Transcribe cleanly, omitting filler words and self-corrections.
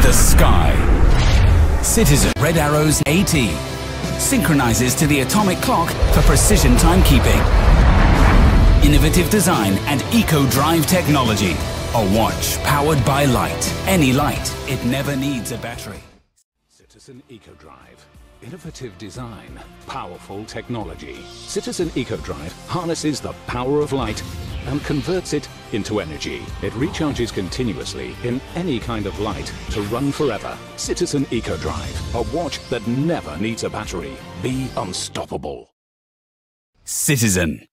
to the sky. Citizen Red Arrows 80 synchronizes to the atomic clock for precision timekeeping. Innovative design and Eco-Drive technology. A watch powered by light. Any light. It never needs a battery. Citizen Eco-Drive. Innovative design. Powerful technology. Citizen Eco-Drive harnesses the power of light and converts it into energy. It recharges continuously in any kind of light to run forever. Citizen Eco-Drive, a watch that never needs a battery. Be unstoppable. Citizen.